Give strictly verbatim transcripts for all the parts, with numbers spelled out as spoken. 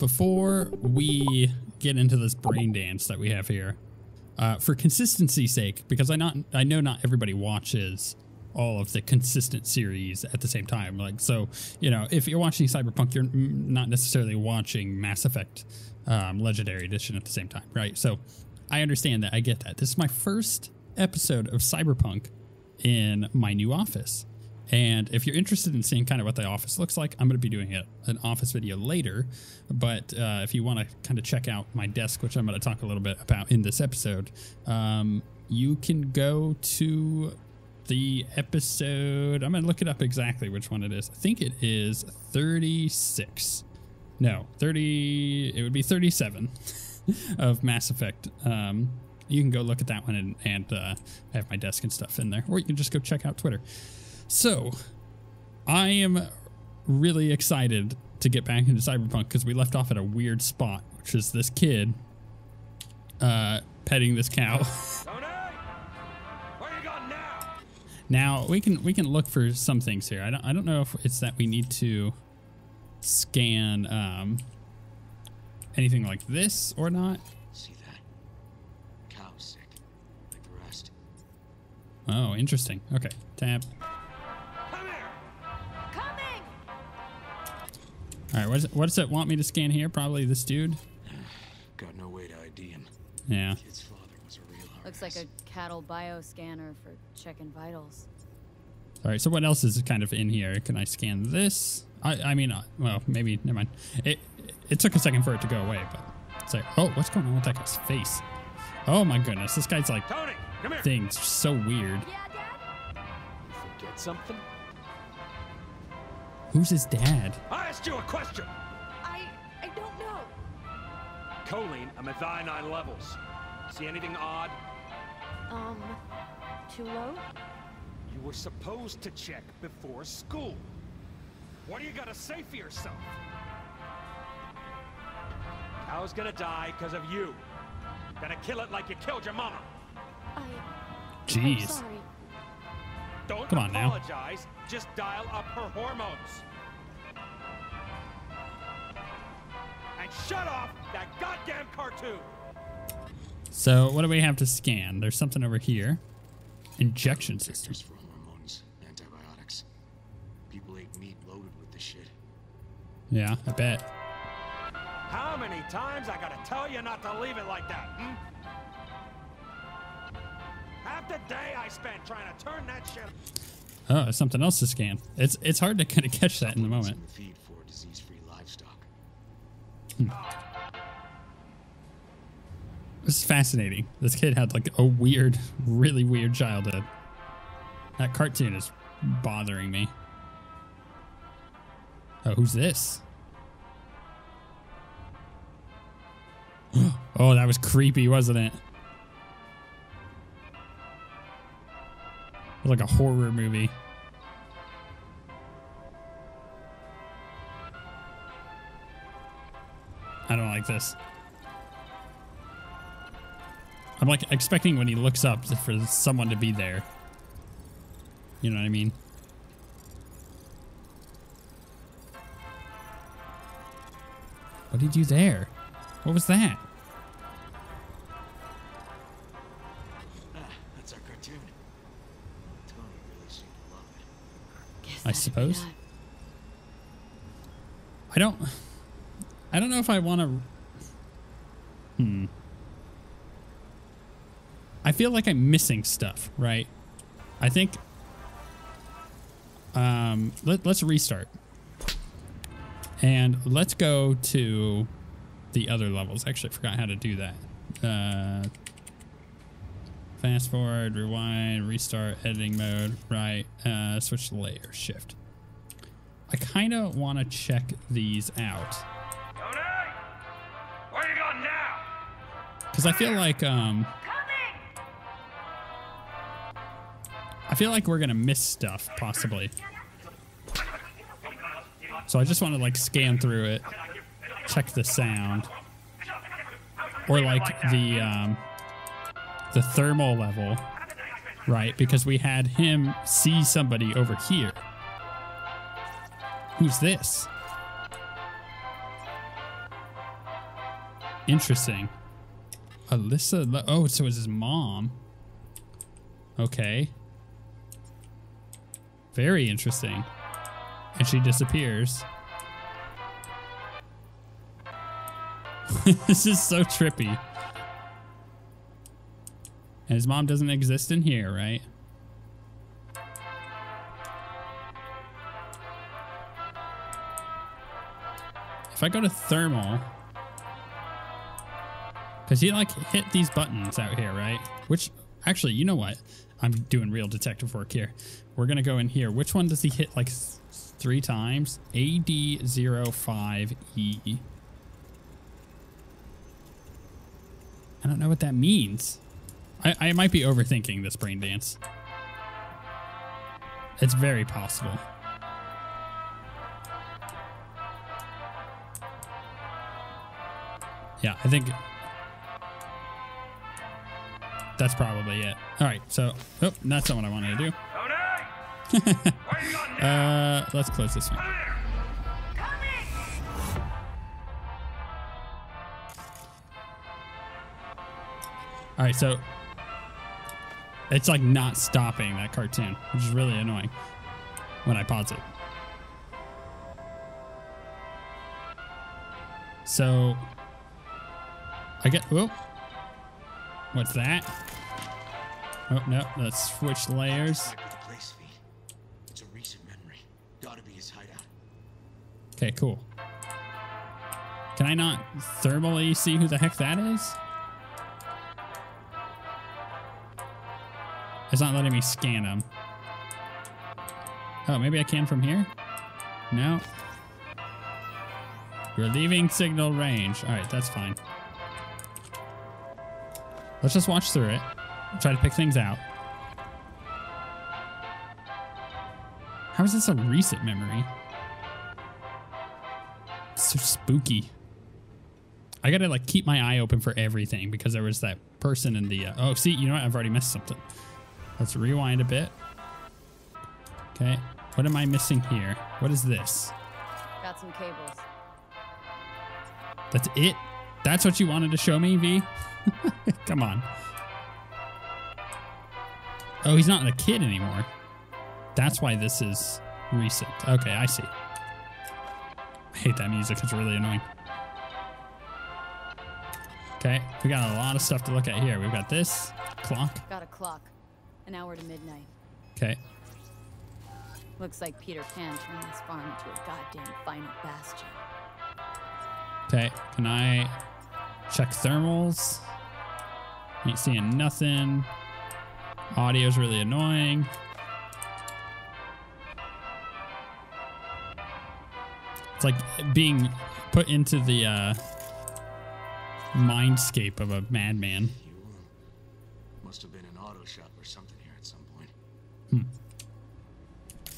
before we get into this brain dance that we have here, uh, for consistency's sake, because I not I know not everybody watches all of the consistent series at the same time. Like, so, you know, if you're watching Cyberpunk, you're not necessarily watching Mass Effect um, Legendary Edition at the same time, right? So I understand that. I get that. This is my first episode of Cyberpunk in my new office. And if you're interested in seeing kind of what the office looks like, I'm going to be doing a, an office video later. But uh, if you want to kind of check out my desk, which I'm going to talk a little bit about in this episode, um, you can go to the episode. I'm going to look it up exactly which one it is. I think it is thirty-six. No, thirty. It would be thirty-seven of Mass Effect. Um, you can go look at that one, and, and uh, I have my desk and stuff in there. Or you can just go check out Twitter. So, I am really excited to get back into Cyberpunk because we left off at a weird spot, which is this kid uh, petting this cow. Tony, where you gone now? Now we can we can look for some things here. I don't I don't know if it's that we need to scan um, anything like this or not. See that? Cow sick, like the rest. Oh, interesting. Okay, tab. All right, what, is it, what does it want me to scan here? Probably this dude. Got no way to I D him. Yeah. His father was a real Looks like a cattle bio scanner for checking vitals. All right, so what else is kind of in here? Can I scan this? I, I mean, uh, well, maybe, never mind. It, it took a second for it to go away, but it's like, oh, what's going on with that guy's face? Oh my goodness, this guy's like, Tony, come here. Things so weird. Yeah, Dad? You forget something? Who's his dad? I asked you a question. I I don't know. Choline, I'm at methionine levels. See anything odd? Um, too low? You were supposed to check before school. What do you got to say for yourself? Cow's gonna die because of you. Gonna kill it like you killed your mama. I. Jeez. I'm sorry. Don't Come on apologize, now. Just dial up her hormones. And shut off that goddamn cartoon. So what do we have to scan? There's something over here. Injection systems for hormones, antibiotics. People ate meat loaded with this shit. Yeah, I bet. How many times I gotta tell you not to leave it like that? Hmm? The day I spent trying to turn that shit. Oh, there's something else to scan. It's it's hard to kind of catch that in the moment. In the feed for disease-free livestock. Hmm. This is fascinating. This kid had like a weird, really weird childhood. That cartoon is bothering me. Oh, who's this? Oh, that was creepy, wasn't it? Like a horror movie. I don't like this. I'm like expecting when he looks up for someone to be there. You know what I mean? What did you do there? What was that? I suppose. I don't. I don't know if I want to. Hmm. I feel like I'm missing stuff, right? I think. Um. Let, let's restart. And let's go to the other levels. Actually, I forgot how to do that. Uh. Fast forward, rewind, restart, editing mode, right, uh, switch to layer, shift. I kind of want to check these out. Tony, where you going now? Because I feel like, um, I feel like we're going to miss stuff, possibly. So I just want to, like, scan through it, check the sound, or, like, the, um... the thermal level, right? Because we had him see somebody over here. Who's this? Interesting. Alyssa, oh, so it's his mom. Okay. Very interesting. And she disappears. This is so trippy. And his mom doesn't exist in here, right? If I go to thermal, because he like hit these buttons out here, right? Which actually, you know what? I'm doing real detective work here. We're gonna go in here. Which one does he hit like three times? A D zero five E. I don't know what that means. I, I might be overthinking this brain dance. It's very possible. Yeah, I think that's probably it. All right, so, oh, that's not what I wanted to do. uh, let's close this one. All right, so it's like not stopping, that cartoon, which is really annoying when I pause it. So I get, whoa, what's that? Oh no, let's switch layers. It's a recent memory. Gotta be his hideout. Okay, cool. Can I not thermally see who the heck that is? It's not letting me scan him. Oh, maybe I can from here? No. You're leaving signal range. All right, that's fine. Let's just watch through it. Try to pick things out. How is this a recent memory? It's so spooky. I gotta like keep my eye open for everything because there was that person in the, uh, oh, see, you know what? I've already missed something. Let's rewind a bit. Okay, what am I missing here? What is this? Got some cables. That's it? That's what you wanted to show me, V? Come on. Oh, he's not a kid anymore. That's why this is recent. Okay, I see. I hate that music. It's really annoying. Okay, we got a lot of stuff to look at here. We've got this clock. Got a clock. An hour to midnight. Okay. Looks like Peter Pan turned this farm into a goddamn final bastion. Okay, can I check thermals? Ain't seeing nothing. Audio's really annoying. It's like being put into the uh, mindscape of a madman. You must have been an auto shop or something. Hmm.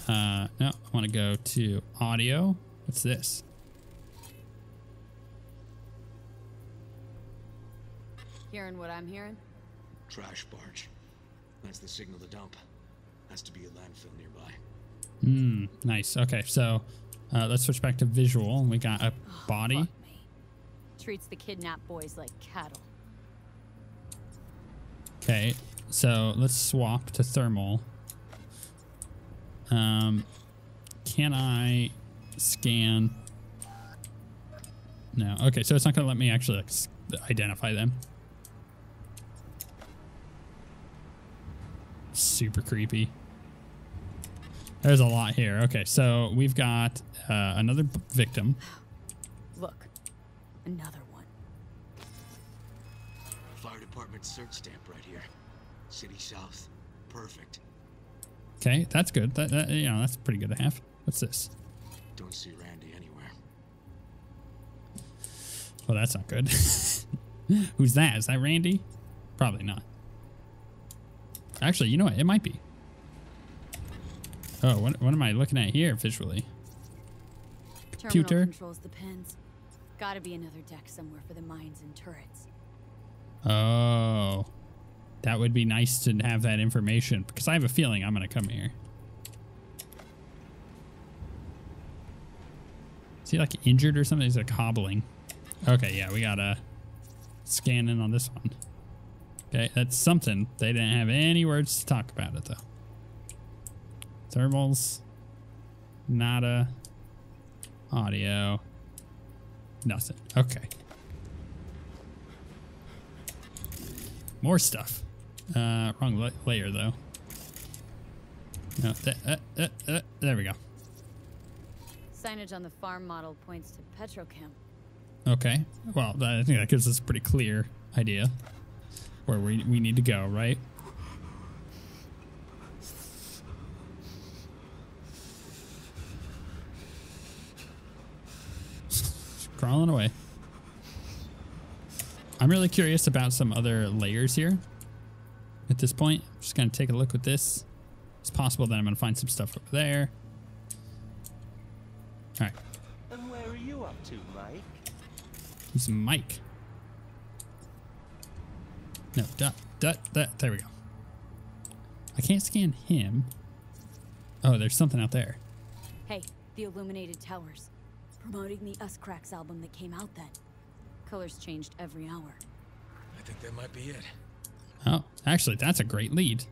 Uh, no, I want to go to audio. What's this? Hearing what I'm hearing? Trash barge. That's the signal to dump. Has to be a landfill nearby. Hmm. Nice. Okay, so uh, let's switch back to visual. We got a body. Oh, fuck me. Treats the kidnapped boys like cattle. Okay, so let's swap to thermal. Um, can I scan? No. Okay, so it's not going to let me actually like, identify them. Super creepy. There's a lot here. Okay, so we've got uh, another victim. Look, another one. Fire department search stamp right here. City South. Perfect. Okay, that's good. That, that you know, that's pretty good to have. What's this? Don't see Randy anywhere. Well, that's not good. Who's that? Is that Randy? Probably not. Actually, you know what? It might be. Oh, what, what am I looking at here visually? Computer. Terminal controls the pens. Gotta be another deck somewhere for the mines and turrets. Oh. That would be nice to have that information because I have a feeling I'm going to come here. Is he like injured or something? He's like hobbling. Okay, yeah, we got a scanning on this one. Okay, that's something. They didn't have any words to talk about it, though. Thermals. Nada. Audio. Nothing. Okay. More stuff. Uh, wrong la layer, though. No, th uh, uh, uh, there we go. Signage on the farm model points to Petrochem. Okay. Well, that, I think that gives us a pretty clear idea where we, we need to go, right? Crawling away. I'm really curious about some other layers here at this point. I'm just going to take a look with this. It's possible that I'm going to find some stuff over there. All right. And where are you up to, Mike? Who's Mike? No, dot, dot, dot. There we go. I can't scan him. Oh, there's something out there. Hey, the illuminated towers. Promoting the Us Cracks album that came out then. Colors changed every hour. I think that might be it. Oh, actually, that's a great lead.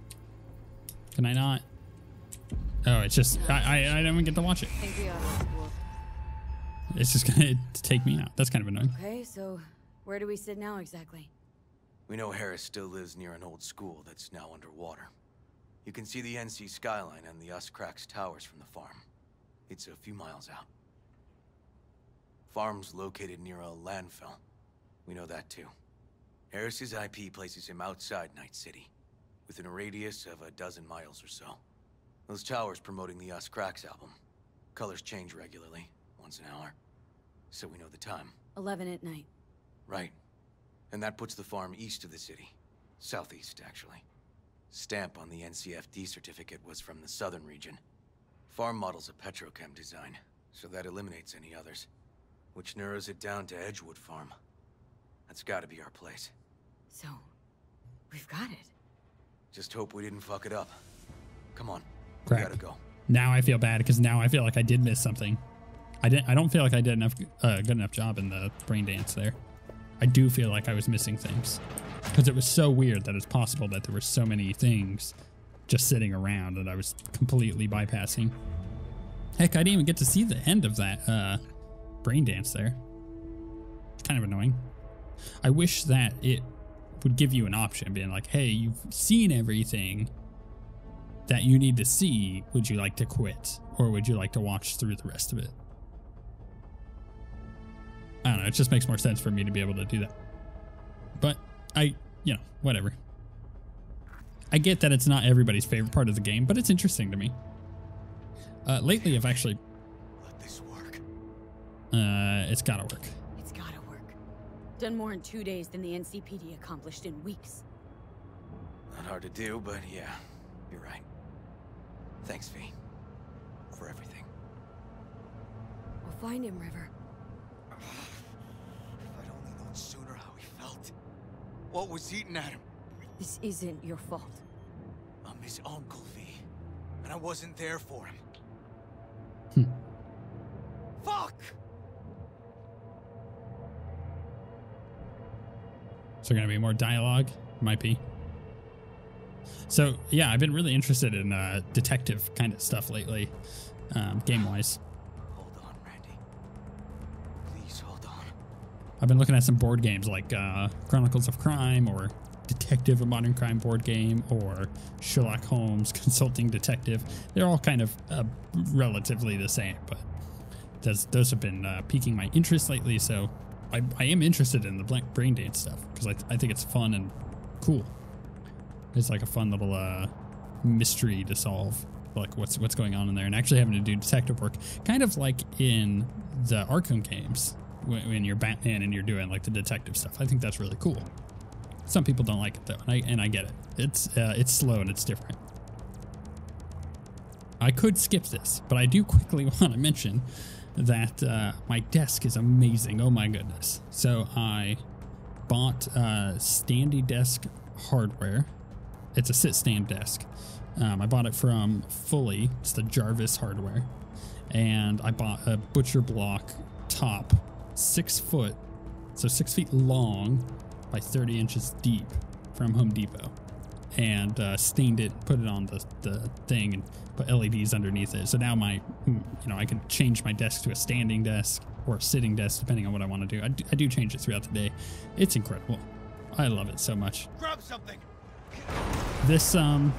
Can I not? Oh, it's just, I, I, I don't even get to watch it. It's just gonna take me out. That's kind of annoying. Okay, so where do we sit now exactly? We know Harris still lives near an old school that's now underwater. You can see the N C skyline and the Us Cracks towers from the farm. It's a few miles out. Farm's located near a landfill. We know that too. Harris's I P places him outside Night City, within a radius of a dozen miles or so. Those towers promoting the Us Cracks album. Colors change regularly, once an hour. So we know the time. eleven at night. Right. And that puts the farm east of the city. Southeast, actually. Stamp on the N C F D certificate was from the southern region. Farm model's a Petrochem design, so that eliminates any others. Which narrows it down to Edgewood Farm. That's gotta be our place. So, we've got it. Just hope we didn't fuck it up. Come on, we gotta go. Now I feel bad, because now I feel like I did miss something. I didn't. I don't feel like I did enough, uh, good enough job in the brain dance there. I do feel like I was missing things, because it was so weird that it's possible that there were so many things just sitting around that I was completely bypassing. Heck, I didn't even get to see the end of that uh, brain dance there. It's kind of annoying. I wish that it would give you an option, being like, hey, you've seen everything that you need to see. Would you like to quit, or would you like to watch through the rest of it? I don't know. It just makes more sense for me to be able to do that. But I, you know, whatever. I get that it's not everybody's favorite part of the game, but it's interesting to me. Uh, lately, I've actually. Let this work. Uh, it's gotta work. It's gotta work. Done more in two days than the N C P D accomplished in weeks. Not hard to do, but yeah, you're right. Thanks, V, for everything. We'll find him, River. What was eating at him? This isn't your fault. I'm his uncle, V. And I wasn't there for him. Hmm. Fuck! Is there going to be more dialogue? Might be. So, yeah, I've been really interested in uh, detective kind of stuff lately, um, game-wise. Hold on, Randy. Please hold on. I've been looking at some board games like uh, Chronicles of Crime, or Detective, a Modern Crime board game, or Sherlock Holmes Consulting Detective. They're all kind of uh, relatively the same, but those, those have been uh, piquing my interest lately, so I, I am interested in the braindance stuff, because I, th I think it's fun and cool. It's like a fun little uh, mystery to solve, like what's, what's going on in there, and actually having to do detective work, kind of like in the Arkham games. When you're Batman and you're doing like the detective stuff, I think that's really cool. Some people don't like it though, and I, and I get it. It's uh, it's slow and it's different. I could skip this, but I do quickly want to mention that uh, my desk is amazing. Oh my goodness! So I bought uh, standy desk hardware. It's a sit stand desk. Um, I bought it from Fully. It's the Jarvis hardware, and I bought a butcher block top. Six foot, so six feet long, like thirty inches deep from Home Depot, and uh, stained it, put it on the, the thing, and put L E Ds underneath it. So now my, you know, I can change my desk to a standing desk or a sitting desk, depending on what I want to do. I do, I do change it throughout the day. It's incredible. I love it so much. Grab something. This um,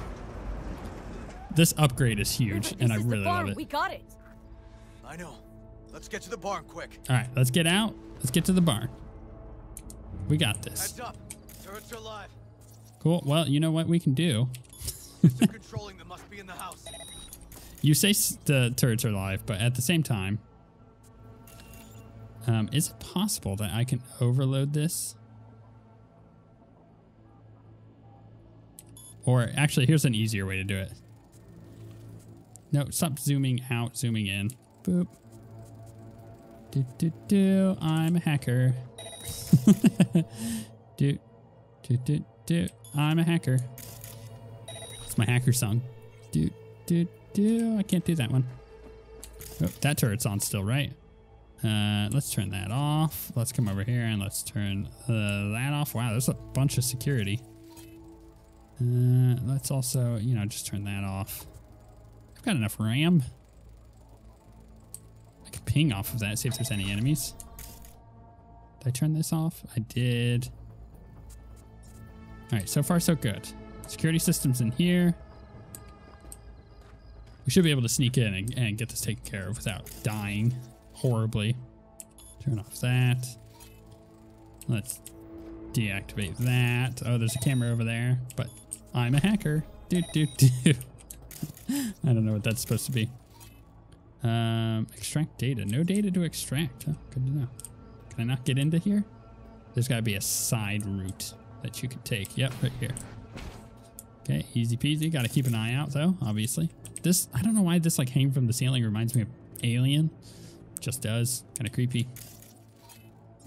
this upgrade is huge, and I really love it. We got it. I know. Let's get to the barn quick. All right, let's get out. Let's get to the barn. We got this. Heads up. Turrets are alive. Cool. Well, you know what we can do. Controlling them must be in the house. You say the turrets are alive, but at the same time, um, is it possible that I can overload this? Or actually, here's an easier way to do it. No, stop zooming out, zooming in. Boop. Do, do, do. I'm a hacker. do, do, do, do. I'm a hacker. It's my hacker song. Do, do, do. I can't do that one. Oh, that turret's on still, right? Uh, let's turn that off. Let's come over here and let's turn uh, that off. Wow, there's a bunch of security. Uh, let's also, you know, just turn that off. I've got enough RAM. I could ping off of that, see if there's any enemies. Did I turn this off? I did. All right, so far so good. Security system's in here. We should be able to sneak in and, and get this taken care of without dying horribly. Turn off that. Let's deactivate that. Oh, there's a camera over there, but I'm a hacker. Do, do, do. I don't know what that's supposed to be. Um, extract data. No data to extract. Oh, good to know. Can I not get into here? There's got to be a side route that you could take. Yep, right here. Okay, easy peasy. Got to keep an eye out, though, obviously. This, I don't know why this, like, hang from the ceiling reminds me of Alien. Just does. Kind of creepy.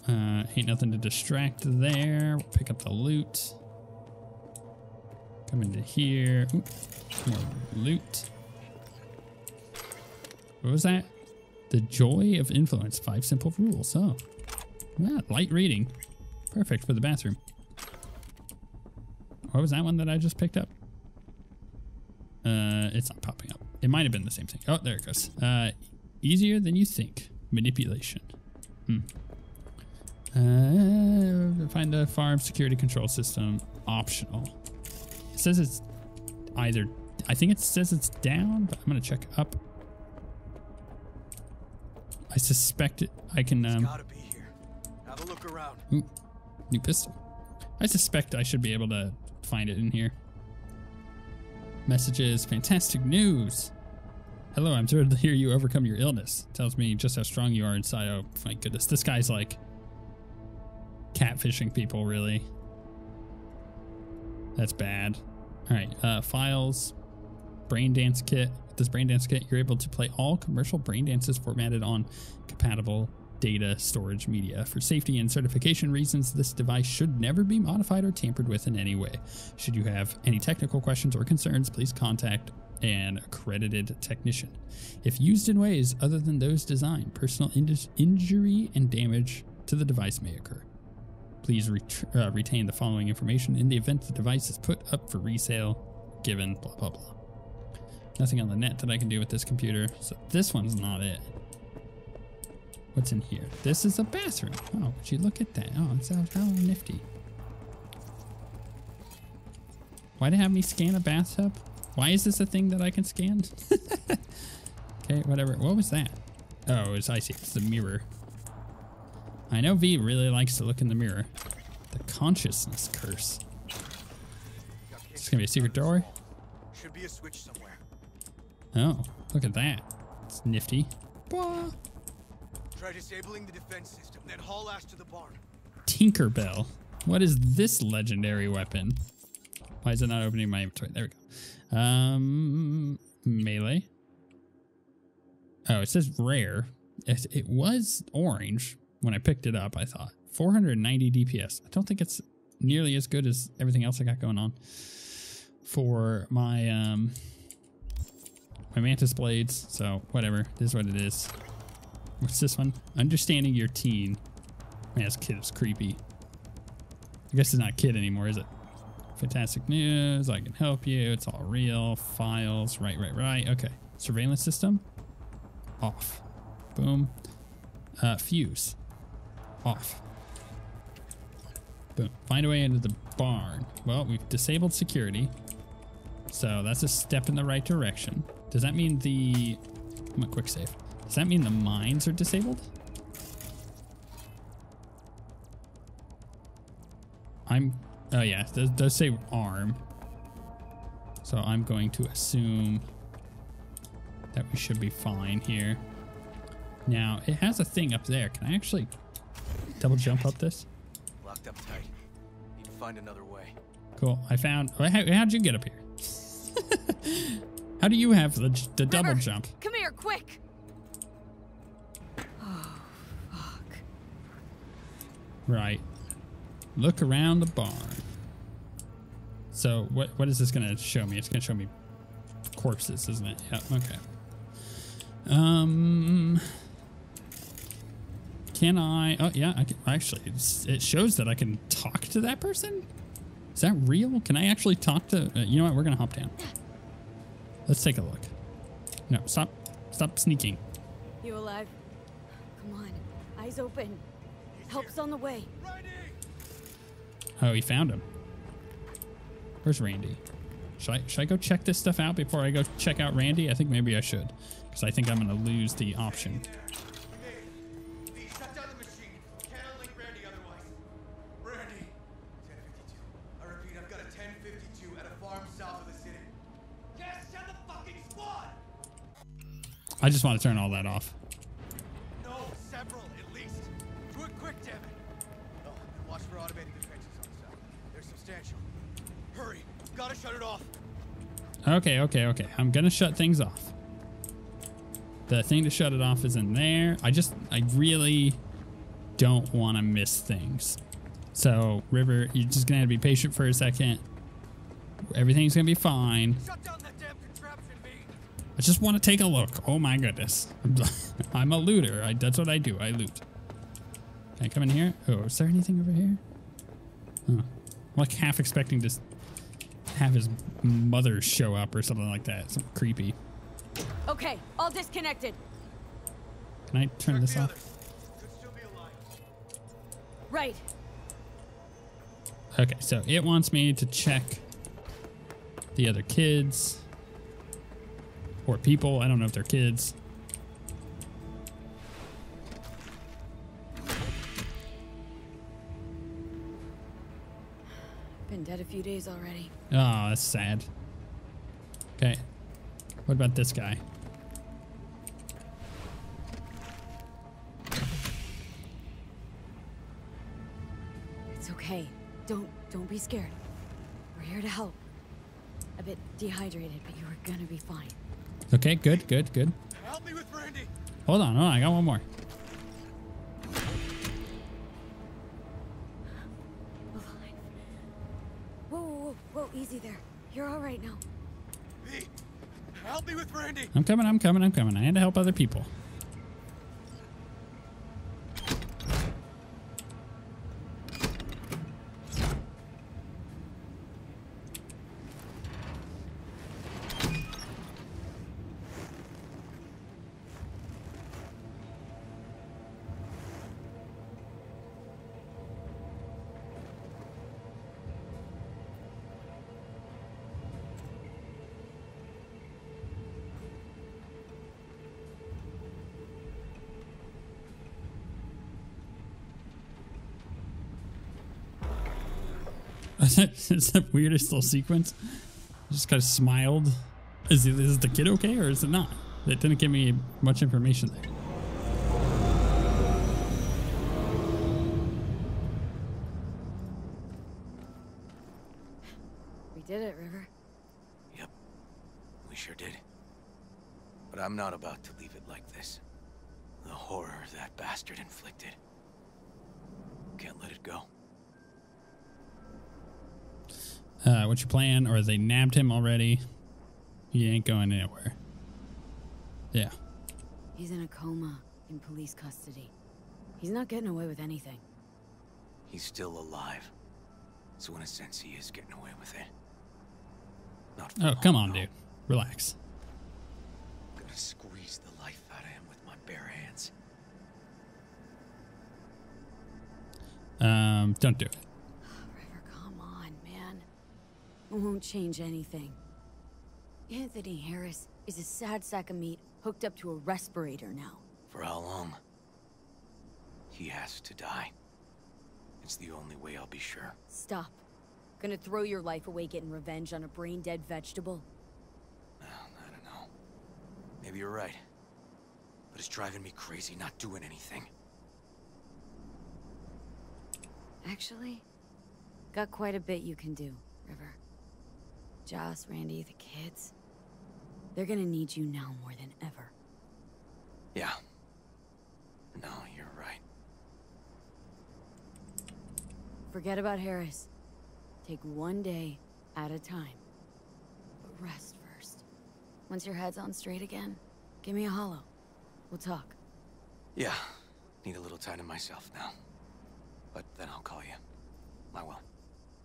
Uh, ain't nothing to distract there. We'll pick up the loot. Come into here. Ooh, more loot. What was that? The joy of influence. Five simple rules. Oh. Yeah, light reading. Perfect for the bathroom. What was that one that I just picked up? Uh, it's not popping up. It might have been the same thing. Oh, there it goes. Uh, easier than you think. Manipulation. Hmm. Uh, find the farm security control system optional. It says it's either, I think it says it's down, but I'm going to check up. I suspect it, I can, um, it's gotta be here. Have a look around. Ooh, new pistol. I suspect I should be able to find it in here. Messages, fantastic news. Hello, I'm thrilled to hear you overcome your illness. Tells me just how strong you are inside. Oh my goodness. This guy's like catfishing people, really. That's bad. All right, uh, files, braindance kit. With this braindance kit, you're able to play all commercial braindances formatted on compatible data storage media. For safety and certification reasons, this device should never be modified or tampered with in any way. Should you have any technical questions or concerns, please contact an accredited technician. If used in ways other than those designed, personal inj- injury and damage to the device may occur. Please ret uh, retain the following information in the event the device is put up for resale, given blah, blah, blah. Nothing on the net that I can do with this computer, so this one's not it. What's in here? This is a bathroom. Oh, would you look at that? Oh, it's how, how nifty. Why do they have me scan a bathtub? Why is this a thing that I can scan? Okay, whatever. What was that? Oh, it's I see. It's the mirror. I know V really likes to look in the mirror. The consciousness curse. It's gonna be a secret door. Should be a switch somewhere. Oh, look at that. It's nifty. Bah. Try disabling the defense system, then haul ass to the barn. Tinkerbell. What is this legendary weapon? Why is it not opening my inventory? There we go. Um, melee. Oh, it says rare. It, it was orange. When I picked it up, I thought four hundred ninety D P S. I don't think it's nearly as good as everything else I got going on for my um, my Mantis blades. So whatever, this is what it is. What's this one? Understanding your teen. Man, this kid is creepy. I guess it's not a kid anymore, is it? Fantastic news. I can help you. It's all real. Files. Right, right, right. Okay. Surveillance system. Off. Boom. Uh, fuse. Off. Boom. Find a way into the barn. Well, we've disabled security. So that's a step in the right direction. Does that mean the... I'm a quick save. Does that mean the mines are disabled? I'm... Oh yeah, it does say arm. So I'm going to assume that we should be fine here. Now, it has a thing up there. Can I actually double jump up this? Locked up tight. Need to find another way. Cool. I found... How, how'd you get up here? How do you have the, the River, double jump? Come here, quick! Oh, fuck. Right. Look around the barn. So what what is this gonna show me? It's gonna show me corpses, isn't it? Yep, okay. Um Can I oh yeah, I can actually it's, it shows that I can talk to that person? Is that real? Can I actually talk to uh, you know what? We're gonna hop down. Let's take a look. No, stop stop sneaking. You alive? Come on. Eyes open. Help's on the way. Right in. Oh, he found him. Where's Randy? Should I, should I go check this stuff out before I go check out Randy? I think maybe I should, because I think I'm going to lose the option. I just want to turn all that off. No, several at least. Do it quick, damn it. Oh, and watch for automated defenses on the side. They're substantial. Hurry, gotta shut it off. Okay, okay, okay. I'm gonna shut things off. The thing to shut it off is in there. I just, I really don't want to miss things. So, River, you're just gonna have to be patient for a second. Everything's gonna be fine. Shut down that damn contraption, B. I just want to take a look. Oh my goodness. I'm a looter. I, that's what I do. I loot. Can I come in here? Oh, is there anything over here? Huh. I'm like half expecting to have his mother show up or something like that. Something creepy. Okay, all disconnected. Can I turn Check this off? Could still be alive. Right. Okay, so it wants me to check the other kids. Or people. I don't know if they're kids. Been dead a few days already. Oh, that's sad. Okay. What about this guy? It's okay. Don't don't be scared. We're here to help. A bit dehydrated, but you are gonna be fine. Okay, good, good, good. Help me with Brandy. Hold on, hold on, I got one more. Easy there. You're all right now. Help me with Randy. I'm coming, I'm coming, I'm coming. I had to help other people. Is that weirdest little sequence? I just kind of smiled. Is, it, is the kid okay or is it not? It didn't give me much information there. We did it, River. Yep, we sure did. But I'm not about to leave it like this. The horror that bastard inflicted. Can't let it go. Uh, what's your plan? Or they nabbed him already? He ain't going anywhere. Yeah. He's in a coma in police custody. He's not getting away with anything. He's still alive. So in a sense, he is getting away with it. Not for oh, come on, dude. Relax. I'm gonna squeeze the life out of him with my bare hands. Um, don't do it. River, come on, man. It won't change anything. Anthony Harris is a sad sack of meat hooked up to a respirator now. For how long? He has to die. It's the only way I'll be sure. Stop. Gonna throw your life away getting revenge on a brain-dead vegetable? Well, I don't know. Maybe you're right. But it's driving me crazy not doing anything. Actually, got quite a bit you can do, River. Joss, Randy, the kids. They're gonna need you now more than ever. Yeah. No, you're right. Forget about Harris. Take one day at a time. But rest first. Once your head's on straight again, give me a hollow. We'll talk. Yeah. Need a little time to myself now. But then I'll call you. I will.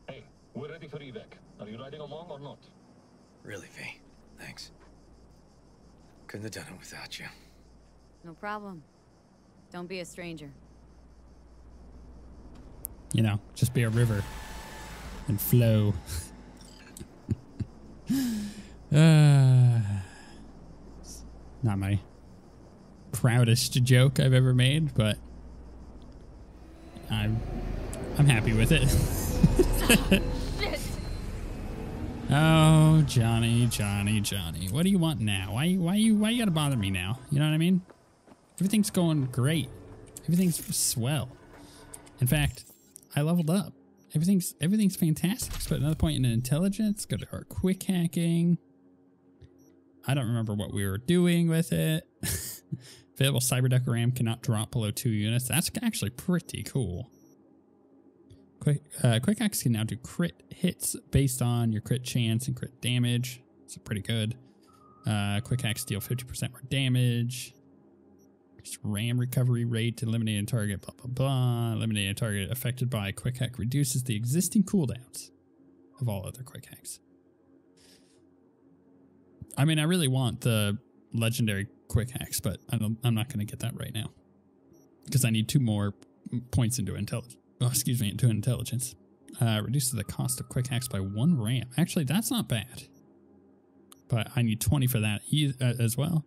Hey, we're ready for evac. Are you riding along or not? Really, V. Thanks. Couldn't have done it without you. No problem. Don't be a stranger. You know, just be a river and flow. uh, not my proudest joke I've ever made, but I'm I'm happy with it. Oh, Johnny, Johnny, Johnny. What do you want now? Why why you why you gotta bother me now? You know what I mean? Everything's going great. Everything's swell. In fact, I leveled up. Everything's everything's fantastic. Let's put another point in intelligence. Go to our quick hacking. I don't remember what we were doing with it. Available cyberduck RAM cannot drop below two units. That's actually pretty cool. Quick uh, quick hacks can now do crit hits based on your crit chance and crit damage. It's pretty good. Uh, quick hacks deal fifty percent more damage. RAM recovery rate to eliminate a target, blah, blah, blah. Eliminate a target affected by quick hack reduces the existing cooldowns of all other quick hacks. I mean, I really want the legendary quick hacks, but I don't, I'm not going to get that right now because I need two more points into intelligence. Oh, excuse me, into intelligence. Uh, reduces the cost of quick hacks by one RAM. Actually, that's not bad, but I need twenty for that as well.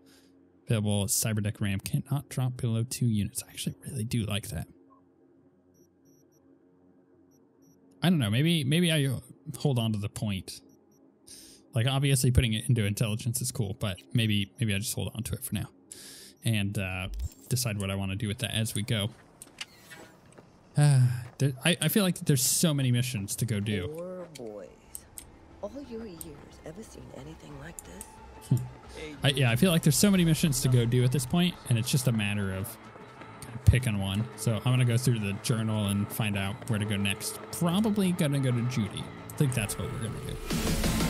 Available cyberdeck RAM cannot drop below two units. I actually really do like that. I don't know. Maybe maybe I hold on to the point. Like obviously putting it into intelligence is cool, but maybe maybe I just hold on to it for now and uh, decide what I want to do with that as we go. Uh, there, I I feel like there's so many missions to go do. Poor boys, all your years, ever seen anything like this? I, yeah, I feel like there's so many missions to go do at this point, and it's just a matter of kind of picking one. So I'm going to go through the journal and find out where to go next. Probably going to go to Judy. I think that's what we're going to do.